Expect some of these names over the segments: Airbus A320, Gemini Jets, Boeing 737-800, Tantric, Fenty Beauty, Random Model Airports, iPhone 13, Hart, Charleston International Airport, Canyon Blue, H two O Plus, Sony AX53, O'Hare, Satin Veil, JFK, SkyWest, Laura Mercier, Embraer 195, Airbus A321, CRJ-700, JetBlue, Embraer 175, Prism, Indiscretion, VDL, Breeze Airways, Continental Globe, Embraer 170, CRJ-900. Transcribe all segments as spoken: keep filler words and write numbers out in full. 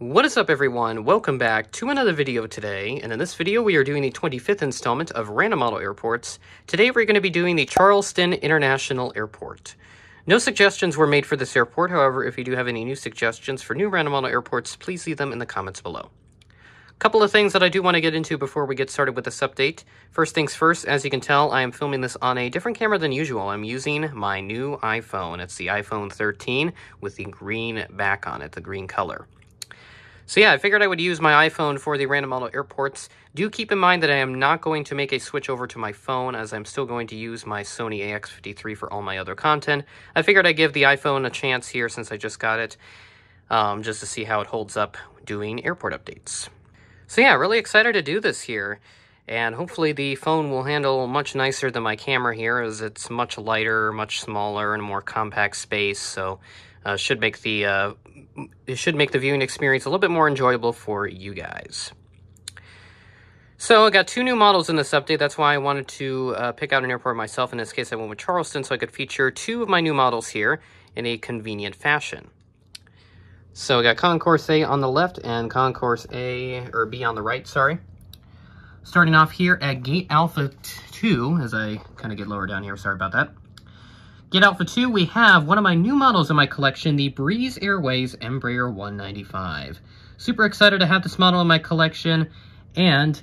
What is up, everyone? Welcome back to another video today, and in this video we are doing the twenty-fifth installment of Random Model Airports. Today we're going to be doing the Charleston International Airport. No suggestions were made for this airport, however, if you do have any new suggestions for new Random Model Airports, please leave them in the comments below. A couple of things that I do want to get into before we get started with this update. First things first, as you can tell, I am filming this on a different camera than usual. I'm using my new iPhone. It's the iPhone thirteen with the green back on it, the green color. So yeah, I figured I would use my iPhone for the Random Model Airports. Do keep in mind that I am not going to make a switch over to my phone, as I'm still going to use my Sony A X fifty-three for all my other content. I figured I'd give the iPhone a chance here since I just got it, um, just to see how it holds up doing airport updates. So yeah, really excited to do this here, and hopefully the phone will handle much nicer than my camera here, as it's much lighter, much smaller, and more compact space, so Uh, should make the uh, it should make the viewing experience a little bit more enjoyable for you guys. So I got two new models in this update. That's why I wanted to uh, pick out an airport myself. In this case, I went with Charleston, so I could feature two of my new models here in a convenient fashion. So I got Concourse A on the left and Concourse A or B on the right. Sorry. Starting off here at Gate Alpha Two, as I kind of get lower down here. Sorry about that. Gate Alpha two, we have one of my new models in my collection, the Breeze Airways Embraer one ninety-five. Super excited to have this model in my collection, and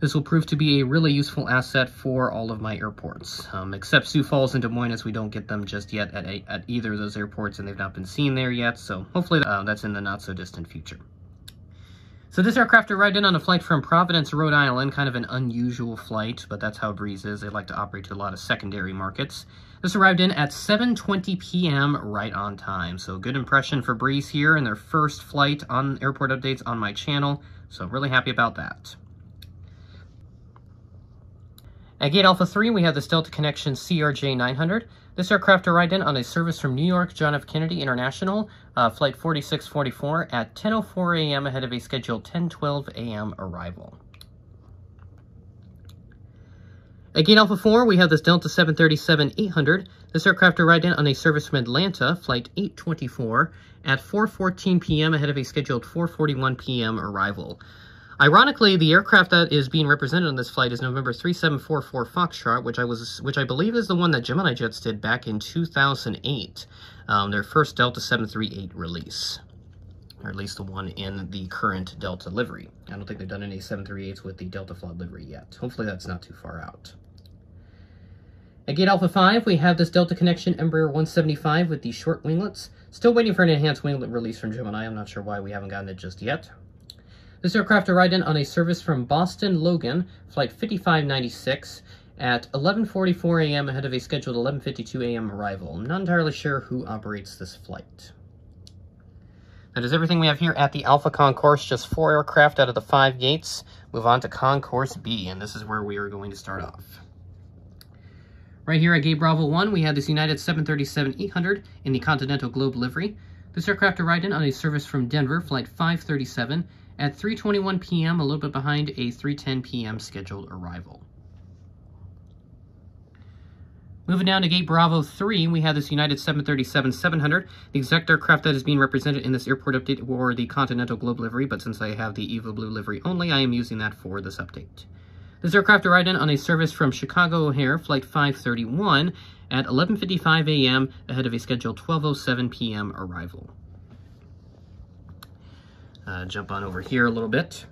this will prove to be a really useful asset for all of my airports, um, except Sioux Falls and Des Moines, as we don't get them just yet at, a, at either of those airports, and they've not been seen there yet, so hopefully uh, that's in the not-so-distant future. So this aircraft arrived in on a flight from Providence, Rhode Island, kind of an unusual flight, but that's how Breeze is. They like to operate to a lot of secondary markets. This arrived in at seven twenty p m right on time. So good impression for Breeze here in their first flight on airport updates on my channel. So really happy about that. At Gate Alpha three, we have the Delta Connection C R J nine hundred. This aircraft arrived in on a service from New York John F. Kennedy International, uh, flight forty-six forty-four, at ten oh four a m ahead of a scheduled ten twelve a m arrival. At Gate Alpha four, we have this Delta seven thirty-seven eight hundred. This aircraft arrived in on a service from Atlanta, flight eight twenty-four, at four fourteen p m ahead of a scheduled four forty-one p m arrival. Ironically, the aircraft that is being represented on this flight is November three seven four four Foxtrot, which I was, which I believe is the one that Gemini Jets did back in two thousand eight, um, their first Delta seven thirty-eight release, or at least the one in the current Delta livery. I don't think they've done any seven thirty-eights with the Delta Flawed livery yet. Hopefully that's not too far out. At Gate Alpha five, we have this Delta Connection Embraer one seventy-five with the short winglets. Still waiting for an enhanced winglet release from Gemini. I'm not sure why we haven't gotten it just yet. This aircraft arrived in on a service from Boston Logan, flight fifty-five ninety-six, at eleven forty-four a m ahead of a scheduled eleven fifty-two a m arrival. I'm not entirely sure who operates this flight. That is everything we have here at the Alpha Concourse, just four aircraft out of the five gates. Move on to Concourse B, and this is where we are going to start off. Right here at Gate Bravo one, we have this United seven thirty-seven eight hundred in the Continental Globe livery. This aircraft arrived in on a service from Denver, flight five thirty-seven, at three twenty-one p m, a little bit behind a three ten p m scheduled arrival. Moving down to Gate Bravo three, we have this United seven thirty-seven seven hundred. The exact aircraft that is being represented in this airport update were the Continental Globe livery, but since I have the Eva Blue livery only, I am using that for this update. This aircraft arrived in on a service from Chicago O'Hare, flight five thirty-one, at eleven fifty-five a m, ahead of a scheduled twelve oh seven p m arrival. Uh, jump on over here a little bit.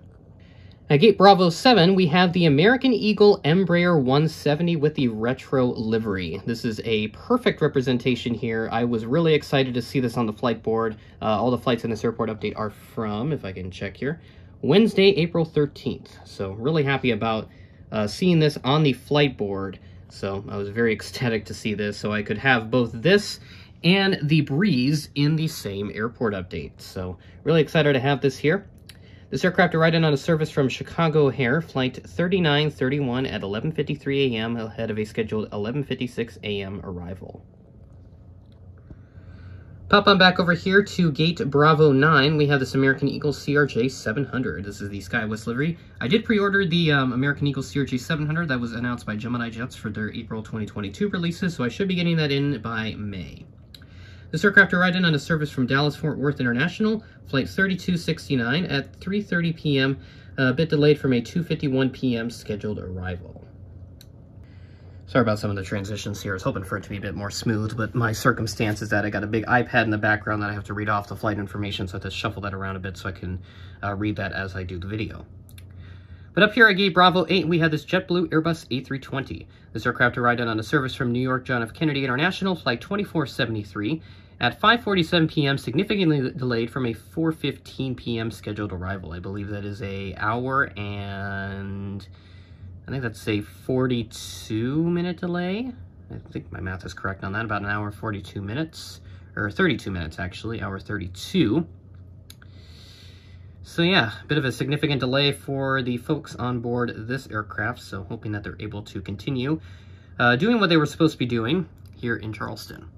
At Gate Bravo seven, we have the American Eagle Embraer one seventy with the retro livery. This is a perfect representation here. I was really excited to see this on the flight board. Uh, all the flights in this airport update are from, if I can check here, Wednesday, April thirteenth. So really happy about uh, seeing this on the flight board. So I was very ecstatic to see this. So I could have both this and the Breeze in the same airport update. So really excited to have this here. This aircraft arrived in on a service from Chicago O'Hare, flight thirty-nine thirty-one, at eleven fifty-three a m, ahead of a scheduled eleven fifty-six a m arrival. Pop on back over here to Gate Bravo nine. We have this American Eagle C R J seven hundred. This is the SkyWest livery. I did pre-order the um, American Eagle C R J seven hundred that was announced by Gemini Jets for their April twenty twenty-two releases, so I should be getting that in by May. This aircraft arrived in on a service from Dallas-Fort Worth International, flight thirty-two sixty-nine at three thirty p m, a bit delayed from a two fifty-one p m scheduled arrival. Sorry about some of the transitions here. I was hoping for it to be a bit more smooth, but my circumstance is that I got a big iPad in the background that I have to read off the flight information, so I have to shuffle that around a bit so I can uh, read that as I do the video. But up here at Gate Bravo eight, we had this JetBlue Airbus A three twenty. This aircraft arrived on a service from New York John F. Kennedy International, flight twenty-four seventy-three, at five forty-seven p m, significantly delayed from a four fifteen p m scheduled arrival. I believe that is a hour and... I think that's a forty-two minute delay. I think my math is correct on that, about an hour and forty-two minutes, or thirty-two minutes actually, hour thirty-two. So yeah, a bit of a significant delay for the folks on board this aircraft, so hoping that they're able to continue uh, doing what they were supposed to be doing here in Charleston.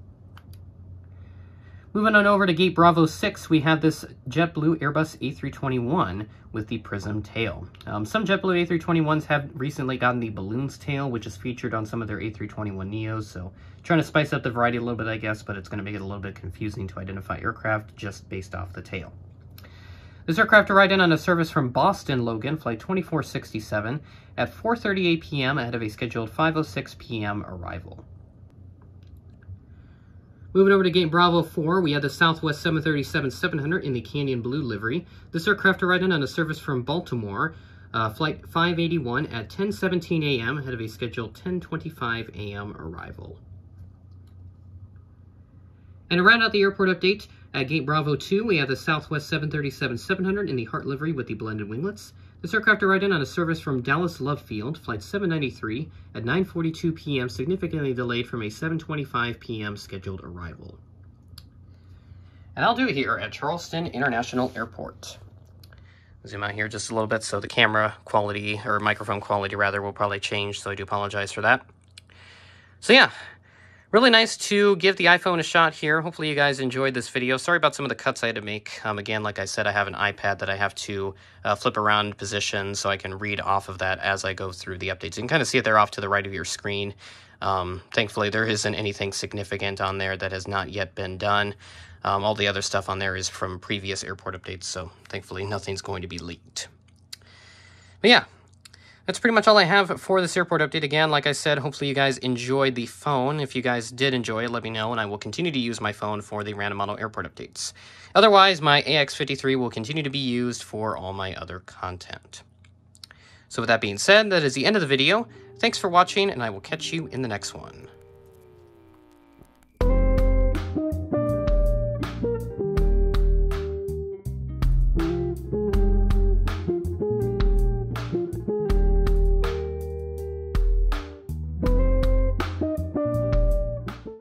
Moving on over to Gate Bravo six, we have this JetBlue Airbus A three twenty-one with the Prism tail. Um, some JetBlue A three twenty-ones have recently gotten the Balloons tail, which is featured on some of their A three twenty-one neos, so trying to spice up the variety a little bit, I guess, but it's going to make it a little bit confusing to identify aircraft just based off the tail. This aircraft arrived in on a service from Boston Logan, flight twenty-four sixty-seven, at four thirty-eight p m ahead of a scheduled five oh six p m arrival. Moving over to Gate Bravo four, we had the Southwest seven thirty-seven seven hundred in the Canyon Blue livery. This aircraft arrived in on a service from Baltimore, uh, flight five eighty-one, at ten seventeen a m ahead of a scheduled ten twenty-five a m arrival. And to round out the airport update, at Gate Bravo two, we have the Southwest seven thirty-seven seven hundred in the Hart livery with the blended winglets. This aircraft arrived in on a service from Dallas Love Field, flight seven ninety-three, at nine forty-two p m, significantly delayed from a seven twenty-five p m scheduled arrival. And I'll do it here at Charleston International Airport. Zoom out here just a little bit, so the camera quality, or microphone quality rather, will probably change, so I do apologize for that. So yeah. Really nice to give the iPhone a shot here. Hopefully you guys enjoyed this video. Sorry about some of the cuts I had to make. Um, again, like I said, I have an iPad that I have to uh, flip around position so I can read off of that as I go through the updates. You can kind of see it there off to the right of your screen. Um, thankfully, there isn't anything significant on there that has not yet been done. Um, all the other stuff on there is from previous airport updates, so thankfully nothing's going to be leaked. But yeah. That's pretty much all I have for this airport update. Again, like I said, hopefully you guys enjoyed the phone. If you guys did enjoy it, let me know, and I will continue to use my phone for the random model airport updates. Otherwise, my A X fifty-three will continue to be used for all my other content. So with that being said, that is the end of the video. Thanks for watching, and I will catch you in the next one.